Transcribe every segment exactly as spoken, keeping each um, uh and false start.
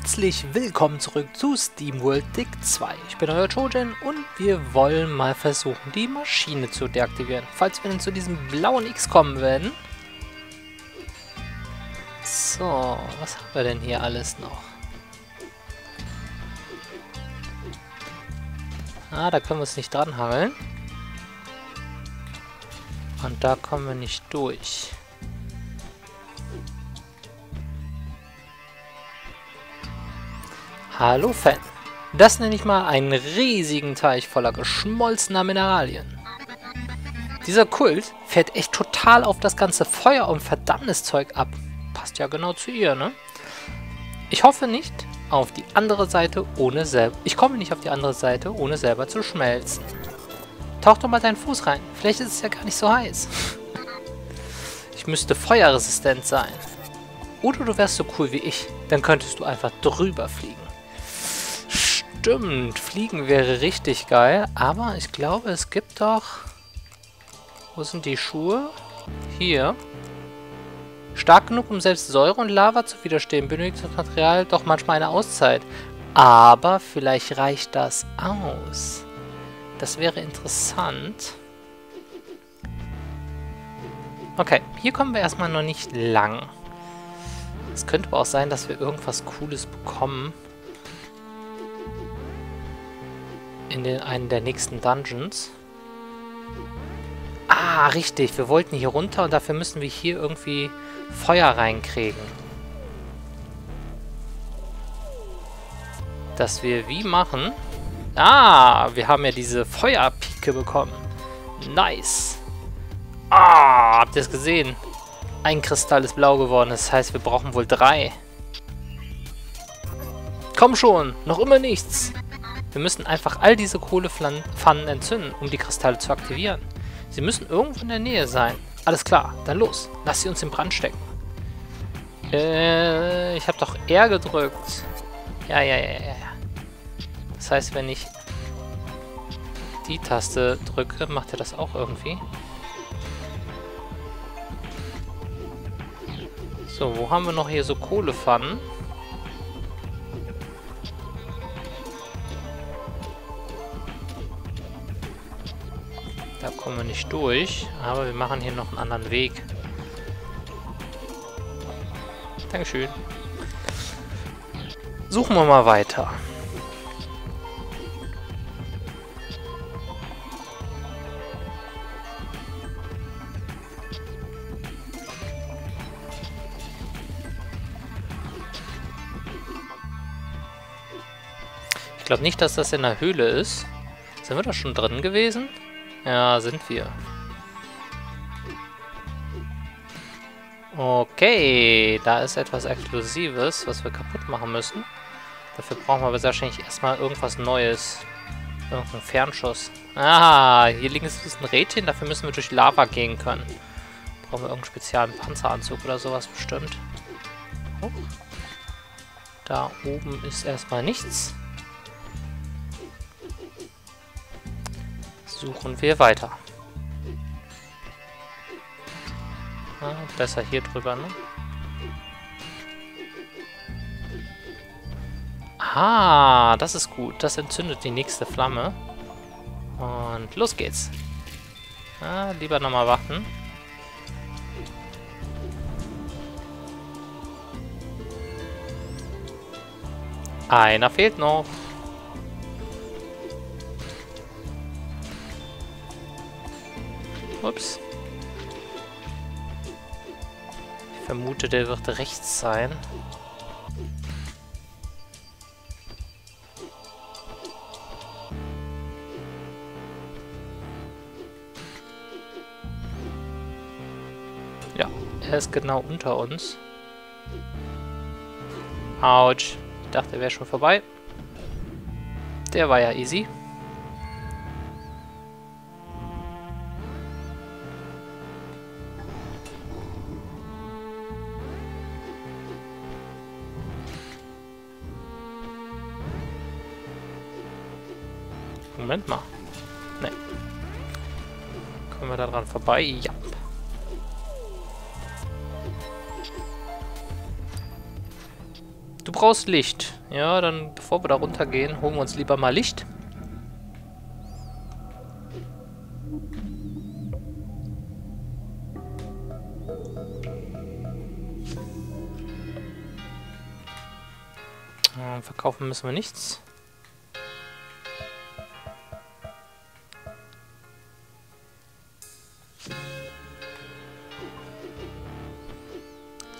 Herzlich willkommen zurück zu SteamWorld Dig zwei. Ich bin euer Chojin und wir wollen mal versuchen, die Maschine zu deaktivieren. Falls wir dann zu diesem blauen X kommen werden. So, was haben wir denn hier alles noch? Ah, da können wir uns nicht dran hangeln. Und da kommen wir nicht durch. Hallo Fan, das nenne ich mal einen riesigen Teich voller geschmolzener Mineralien. Dieser Kult fährt echt total auf das ganze Feuer und Verdammniszeug ab. Passt ja genau zu ihr, ne? Ich hoffe nicht auf die andere Seite ohne selber. Ich komme nicht auf die andere Seite ohne selber zu schmelzen. Tauch doch mal deinen Fuß rein. Vielleicht ist es ja gar nicht so heiß. Ich müsste feuerresistent sein. Oder du wärst so cool wie ich. Dann könntest du einfach drüber fliegen. Stimmt, fliegen wäre richtig geil, aber ich glaube, es gibt doch... Wo sind die Schuhe? Hier. Stark genug, um selbst Säure und Lava zu widerstehen, benötigt das Material doch manchmal eine Auszeit. Aber vielleicht reicht das aus. Das wäre interessant. Okay, hier kommen wir erstmal noch nicht lang. Es könnte aber auch sein, dass wir irgendwas Cooles bekommen. In den, einen der nächsten Dungeons. Ah, richtig. Wir wollten hier runter und dafür müssen wir hier irgendwie Feuer reinkriegen. Dass wir wie machen? Ah, wir haben ja diese Feuerpike bekommen. Nice. Ah, habt ihr es gesehen? Ein Kristall ist blau geworden. Das heißt, wir brauchen wohl drei. Komm schon, noch immer nichts. Wir müssen einfach all diese Kohlepfannen entzünden, um die Kristalle zu aktivieren. Sie müssen irgendwo in der Nähe sein. Alles klar, dann los. Lass sie uns in Brand stecken. Äh, ich habe doch R gedrückt. Ja, ja, ja, ja. Das heißt, wenn ich die Taste drücke, macht er das auch irgendwie. So, wo haben wir noch hier so Kohlepfannen? Da kommen wir nicht durch, aber wir machen hier noch einen anderen Weg. Dankeschön. Suchen wir mal weiter. Ich glaube nicht, dass das in der Höhle ist. Sind wir da schon drin gewesen? Ja, sind wir. Okay, da ist etwas Explosives, was wir kaputt machen müssen. Dafür brauchen wir aber wahrscheinlich erstmal irgendwas Neues. Irgendeinen Fernschuss. Ah, hier links ist ein Rädchen, dafür müssen wir durch Lava gehen können. Brauchen wir irgendeinen speziellen Panzeranzug oder sowas bestimmt. Oh. Da oben ist erstmal nichts. Suchen wir weiter. Ah, besser hier drüber, ne? Ah, das ist gut. Das entzündet die nächste Flamme. Und los geht's. Ah, lieber nochmal warten. Einer fehlt noch. Ups. Ich vermute, der wird rechts sein. Ja, er ist genau unter uns. Autsch. Ich dachte, er wäre schon vorbei. Der war ja easy. Moment mal. Ne. Kommen wir da dran vorbei? Ja. Du brauchst Licht. Ja, dann, bevor wir da runtergehen, holen wir uns lieber mal Licht. Verkaufen müssen wir nichts.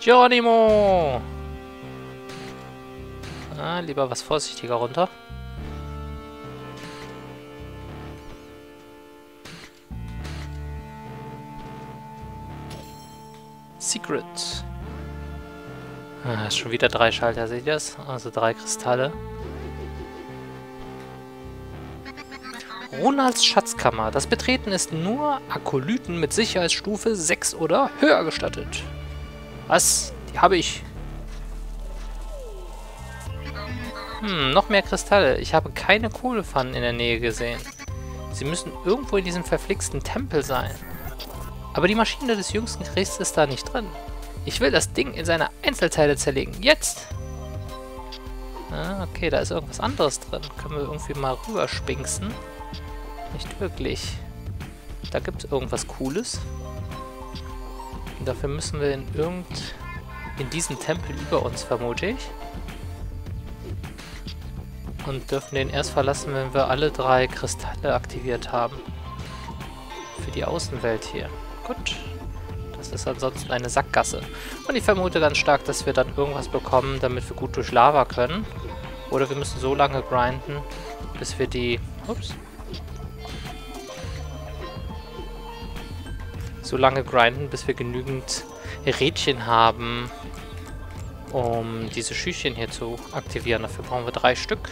Geronimo! Ah, lieber was vorsichtiger runter. Secret. Ah, schon wieder drei Schalter, seht ihr das? Also drei Kristalle. Ronalds Schatzkammer. Das Betreten ist nur Akolyten mit Sicherheitsstufe sechs oder höher gestattet. Was? Die habe ich. Hm, noch mehr Kristalle. Ich habe keine Kohlepfannen in der Nähe gesehen. Sie müssen irgendwo in diesem verflixten Tempel sein. Aber die Maschine des jüngsten Kriegs ist da nicht drin. Ich will das Ding in seine Einzelteile zerlegen. Jetzt! Ah, okay, da ist irgendwas anderes drin. Können wir irgendwie mal rüberspinksen? Nicht wirklich. Da gibt es irgendwas Cooles. Und dafür müssen wir in irgend... in diesen Tempel über uns, vermute ich. Und dürfen den erst verlassen, wenn wir alle drei Kristalle aktiviert haben. Für die Außenwelt hier. Gut. Das ist ansonsten eine Sackgasse. Und ich vermute ganz stark, dass wir dann irgendwas bekommen, damit wir gut durch Lava können. Oder wir müssen so lange grinden, bis wir die... Ups. So lange grinden, bis wir genügend Rädchen haben, um diese Schüchchen hier zu aktivieren. Dafür brauchen wir drei Stück.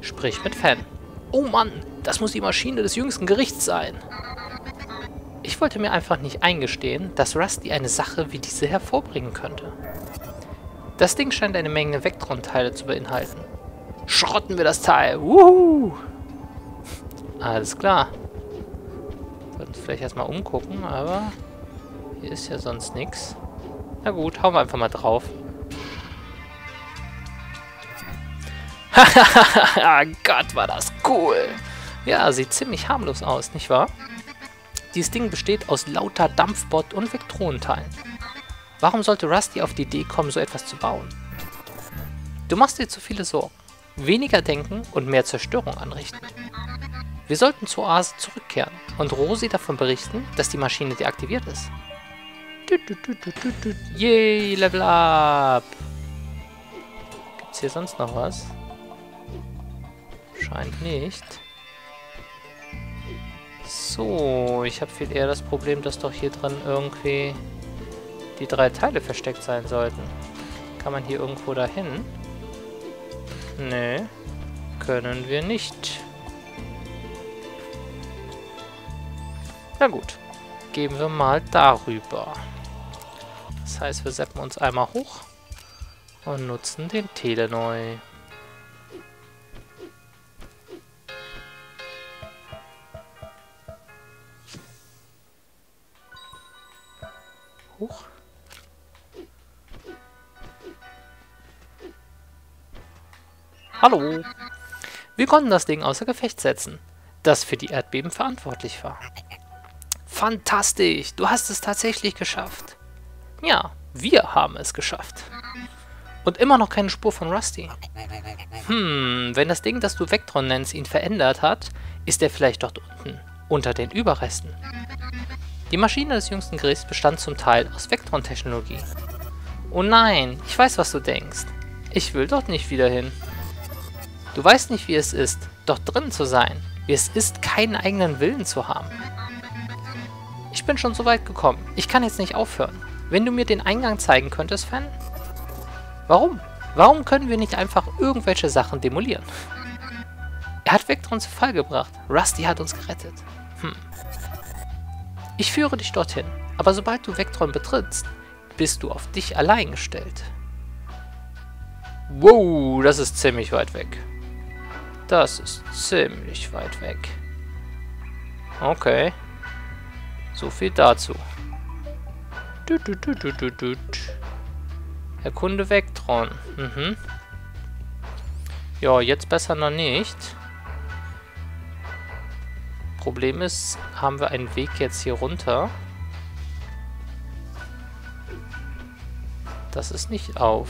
Sprich mit Fan. Oh Mann, das muss die Maschine des jüngsten Gerichts sein. Ich wollte mir einfach nicht eingestehen, dass Rusty eine Sache wie diese hervorbringen könnte. Das Ding scheint eine Menge Vectron-Teile zu beinhalten. Schrotten wir das Teil! Wuhu! Alles klar. Sollten uns vielleicht erstmal umgucken, aber hier ist ja sonst nichts. Na gut, hauen wir einfach mal drauf. Hahaha, Gott, war das cool! Ja, sieht ziemlich harmlos aus, nicht wahr? Dieses Ding besteht aus lauter Dampfbot- und Vectronenteilen. Warum sollte Rusty auf die Idee kommen, so etwas zu bauen? Du machst dir zu viele Sorgen. Weniger denken und mehr Zerstörung anrichten. Wir sollten zur Oase zurückkehren und Rosi davon berichten, dass die Maschine deaktiviert ist. Yay, Level Up! Gibt's hier sonst noch was? Scheint nicht. So, ich habe viel eher das Problem, dass doch hier drin irgendwie die drei Teile versteckt sein sollten. Kann man hier irgendwo dahin? Nee, können wir nicht. Na gut, gehen wir mal darüber. Das heißt, wir zappen uns einmal hoch und nutzen den Teleneu. Hoch. Hallo. Wir konnten das Ding außer Gefecht setzen, das für die Erdbeben verantwortlich war. Fantastisch, du hast es tatsächlich geschafft. Ja, wir haben es geschafft. Und immer noch keine Spur von Rusty. Hm, wenn das Ding, das du Vectron nennst, ihn verändert hat, ist er vielleicht dort unten, unter den Überresten. Die Maschine des jüngsten Gerichts bestand zum Teil aus Vectron-Technologie. Oh nein, ich weiß, was du denkst. Ich will dort nicht wieder hin. Du weißt nicht, wie es ist, dort drin zu sein, wie es ist, keinen eigenen Willen zu haben. Ich bin schon so weit gekommen. Ich kann jetzt nicht aufhören. Wenn du mir den Eingang zeigen könntest, Fan? Warum? Warum können wir nicht einfach irgendwelche Sachen demolieren? Er hat Vectron zu Fall gebracht. Rusty hat uns gerettet. Hm. Ich führe dich dorthin, aber sobald du Vectron betrittst, bist du auf dich allein gestellt. Wow, das ist ziemlich weit weg. Das ist ziemlich weit weg. Okay. So viel dazu. Erkunde Vectron. Mhm. Ja, jetzt besser noch nicht. Problem ist, haben wir einen Weg jetzt hier runter. Das ist nicht auf.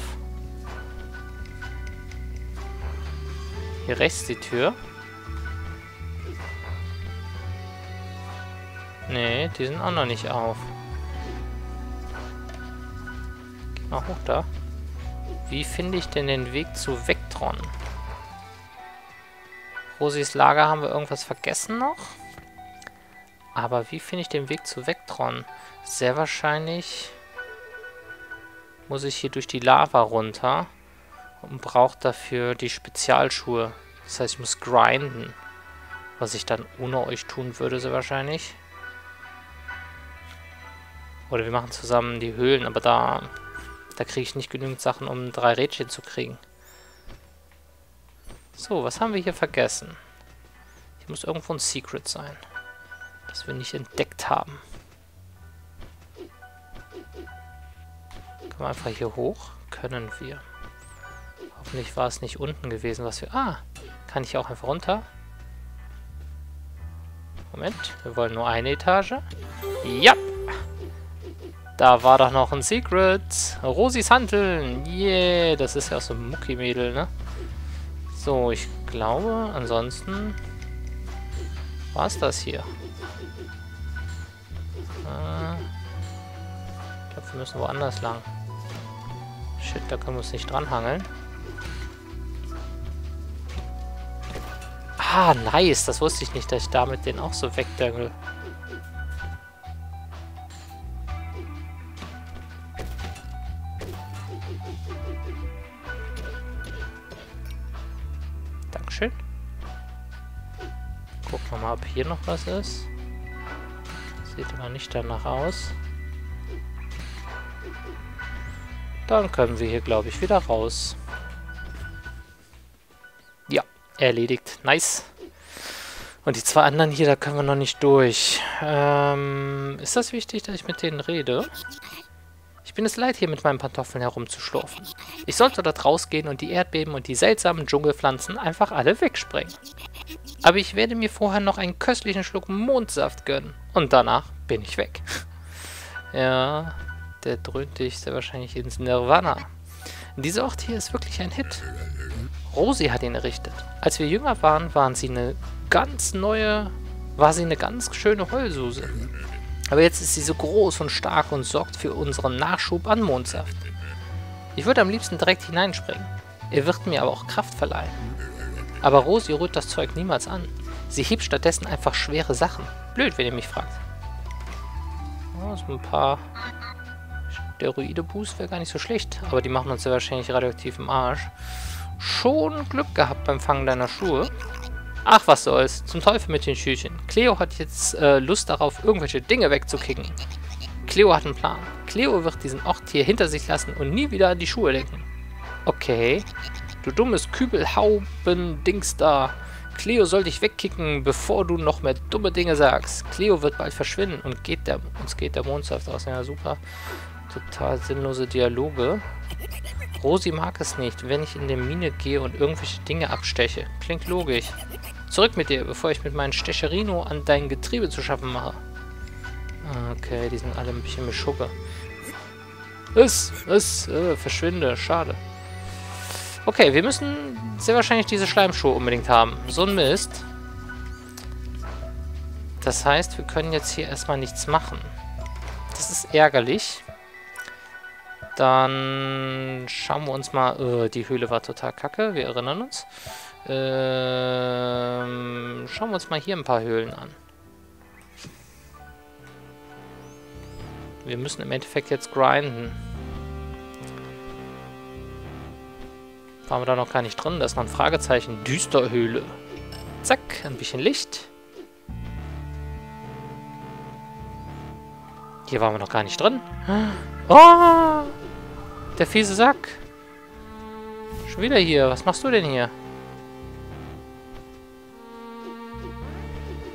Hier rechts die Tür. Nee, die sind auch noch nicht auf. Geh mal hoch da. Wie finde ich denn den Weg zu Vectron? Rosis Lager, haben wir irgendwas vergessen noch? Aber wie finde ich den Weg zu Vectron? Sehr wahrscheinlich muss ich hier durch die Lava runter und brauche dafür die Spezialschuhe. Das heißt, ich muss grinden. Was ich dann ohne euch tun würde, sehr wahrscheinlich. Oder wir machen zusammen die Höhlen, aber da, da kriege ich nicht genügend Sachen, um drei Rädchen zu kriegen. So, was haben wir hier vergessen? Hier muss irgendwo ein Secret sein, das wir nicht entdeckt haben. Können wir einfach hier hoch? Können wir. Hoffentlich war es nicht unten gewesen, was wir... Ah, kann ich auch einfach runter? Moment, wir wollen nur eine Etage. Ja! Da war doch noch ein Secret. Rosis Hanteln. Yeah, das ist ja auch so ein Mucki-Mädel, ne? So, ich glaube, ansonsten war es das hier. Äh, ich glaube, wir müssen woanders lang. Shit, da können wir uns nicht dranhangeln. Ah, nice. Das wusste ich nicht, dass ich damit den auch so wegdängel. Dankeschön. Gucken wir mal, ob hier noch was ist. Sieht aber nicht danach aus. Dann können wir hier, glaube ich, wieder raus. Ja, erledigt. Nice. Und die zwei anderen hier, da können wir noch nicht durch. Ähm, ist das wichtig, dass ich mit denen rede? Ich bin es leid, hier mit meinen Pantoffeln herumzuschlurfen. Ich sollte dort rausgehen und die Erdbeben und die seltsamen Dschungelpflanzen einfach alle wegsprengen. Aber ich werde mir vorher noch einen köstlichen Schluck Mondsaft gönnen. Und danach bin ich weg. Ja, der dröhnt dich sehr wahrscheinlich ins Nirvana. Dieser Ort hier ist wirklich ein Hit. Rosi hat ihn errichtet. Als wir jünger waren, waren sie eine ganz neue, war sie eine ganz schöne Heulsuse. Aber jetzt ist sie so groß und stark und sorgt für unseren Nachschub an Mondsaft. Ich würde am liebsten direkt hineinspringen. Er wird mir aber auch Kraft verleihen. Aber Rosi rührt das Zeug niemals an. Sie hebt stattdessen einfach schwere Sachen. Blöd, wenn ihr mich fragt. Oh, so ein paar Steroide-Boost wäre gar nicht so schlecht. Aber die machen uns ja wahrscheinlich radioaktiv im Arsch. Schon Glück gehabt beim Fangen deiner Schuhe. Ach, was soll's. Zum Teufel mit den Schüchen. Cleo hat jetzt äh, Lust darauf, irgendwelche Dinge wegzukicken. Cleo hat einen Plan. Cleo wird diesen Ort hier hinter sich lassen und nie wieder an die Schuhe denken. Okay. Du dummes Kübelhauben-Dings da. Cleo soll dich wegkicken, bevor du noch mehr dumme Dinge sagst. Cleo wird bald verschwinden und geht der, uns geht der Mondsaft aus. Ja, super. Total sinnlose Dialoge. Rosi mag es nicht, wenn ich in die Mine gehe und irgendwelche Dinge absteche. Klingt logisch. Zurück mit dir, bevor ich mit meinem Stecherino an dein Getriebe zu schaffen mache. Okay, die sind alle ein bisschen mit Schucke. Es, es, äh, verschwinde, schade. Okay, wir müssen sehr wahrscheinlich diese Schleimschuhe unbedingt haben. So ein Mist. Das heißt, wir können jetzt hier erstmal nichts machen. Das ist ärgerlich. Dann schauen wir uns mal... Öh, die Höhle war total kacke, wir erinnern uns. Ähm, schauen wir uns mal hier ein paar Höhlen an. Wir müssen im Endeffekt jetzt grinden. Waren wir da noch gar nicht drin, da ist noch ein Fragezeichen. Düsterhöhle. Zack, ein bisschen Licht. Hier waren wir noch gar nicht drin. Oh! Der fiese Sack. Schon wieder hier. Was machst du denn hier?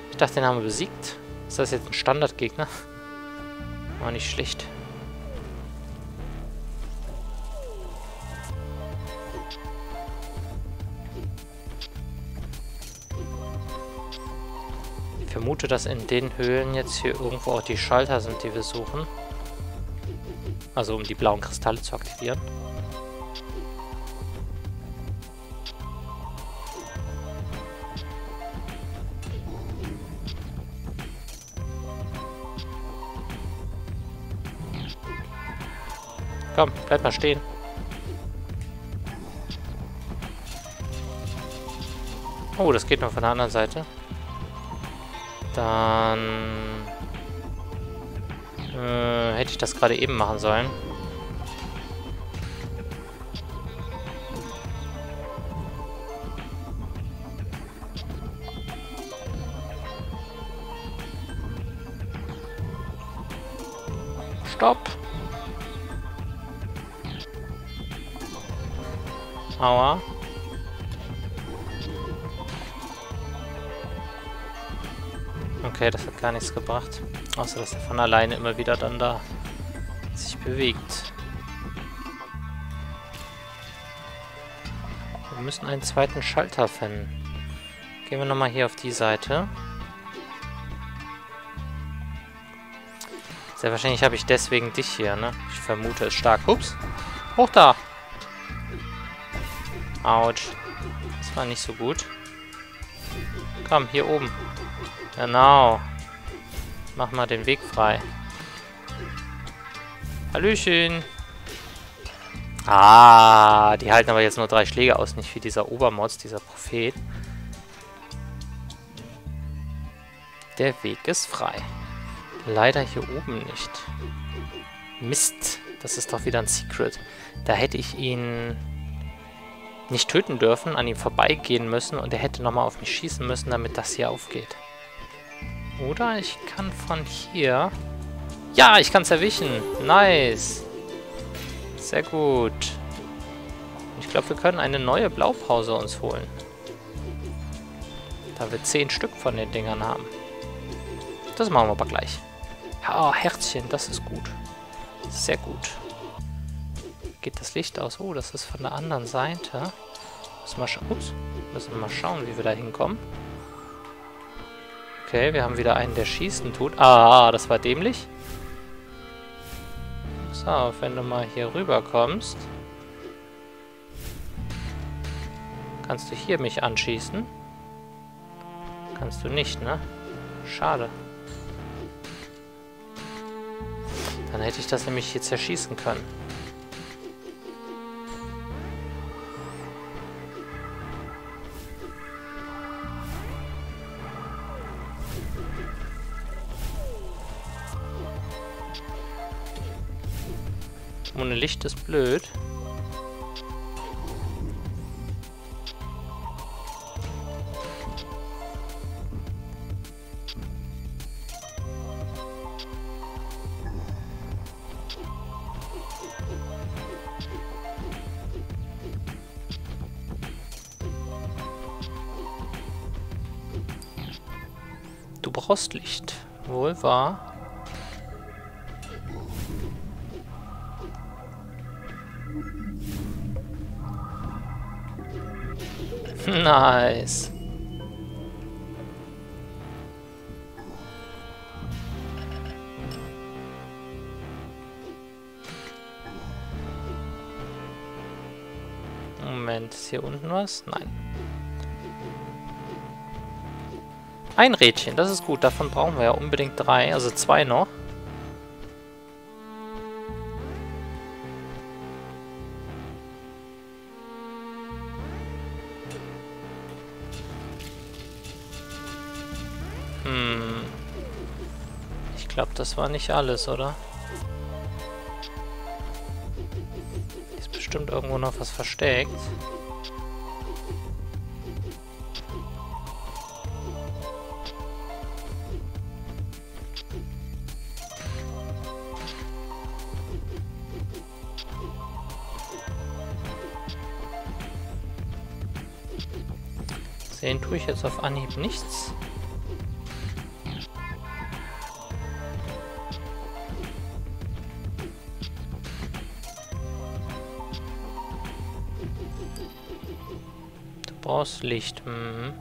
Ich dachte, den haben wir besiegt. Ist das jetzt ein Standardgegner? War nicht schlecht. vermute, dass in den Höhlen jetzt hier irgendwo auch die Schalter sind, die wir suchen. Also um die blauen Kristalle zu aktivieren. Komm, bleib mal stehen. Oh, das geht noch von der anderen Seite. Dann äh, hätte ich das gerade eben machen sollen. Stopp! Aua. Okay, das hat gar nichts gebracht. Außer, dass er von alleine immer wieder dann da sich bewegt. Wir müssen einen zweiten Schalter finden. Gehen wir nochmal hier auf die Seite. Sehr wahrscheinlich habe ich deswegen dich hier, ne? Ich vermute es stark. Ups! Hoch da! Autsch. Das war nicht so gut. Komm, hier oben. Genau. Mach mal den Weg frei. Hallöchen. Ah, die halten aber jetzt nur drei Schläge aus, nicht wie dieser Obermods, dieser Prophet. Der Weg ist frei. Leider hier oben nicht. Mist, das ist doch wieder ein Secret. Da hätte ich ihn nicht töten dürfen, an ihm vorbeigehen müssen und er hätte nochmal auf mich schießen müssen, damit das hier aufgeht. Oder ich kann von hier... Ja, ich kann es erwischen. Nice. Sehr gut. Ich glaube, wir können eine neue Blaupause uns holen. Da wir zehn Stück von den Dingern haben. Das machen wir aber gleich. Oh, Herzchen, das ist gut. Sehr gut. Geht das Licht aus? Oh, das ist von der anderen Seite. Müssen wir, scha Ups. Müssen wir mal schauen, wie wir da hinkommen. Okay, wir haben wieder einen, der schießen tut. Ah, das war dämlich. So, wenn du mal hier rüber kommst, kannst du hier mich anschießen? Kannst du nicht, ne? Schade. Dann hätte ich das nämlich hier zerschießen können. Ohne Licht ist blöd. Du brauchst Licht. Wohl wahr. Nice. Moment, ist hier unten was? Nein. Ein Rädchen, das ist gut. Davon brauchen wir ja unbedingt drei, also zwei noch. Ich glaube, das war nicht alles, oder? Hier ist bestimmt irgendwo noch was versteckt. Sehen tue ich jetzt auf Anhieb nichts. Licht. Mhm.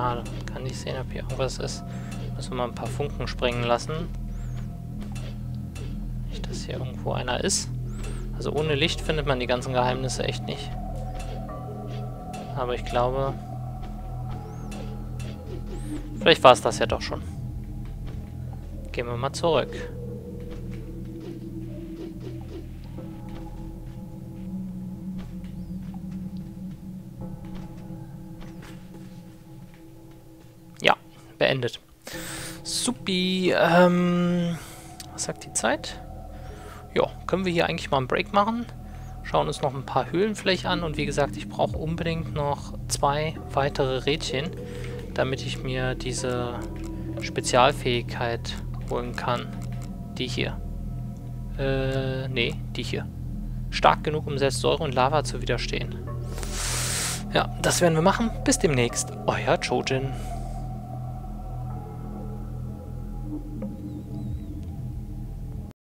Schade. Kann nicht sehen, ob hier irgendwas ist. Müssen wir mal ein paar Funken sprengen lassen. Nicht, dass hier irgendwo einer ist. Also ohne Licht findet man die ganzen Geheimnisse echt nicht. Aber ich glaube... Vielleicht war es das ja doch schon. Gehen wir mal zurück. Ja, beendet. Supi, ähm... Was sagt die Zeit? Ja, können wir hier eigentlich mal einen Break machen? Schauen uns noch ein paar Höhlenflächen an. Und wie gesagt, ich brauche unbedingt noch zwei weitere Rädchen, damit ich mir diese Spezialfähigkeit holen kann. Die hier. Äh, nee, die hier. Stark genug, um selbst Säure und Lava zu widerstehen. Ja, das werden wir machen. Bis demnächst. Euer Chojin.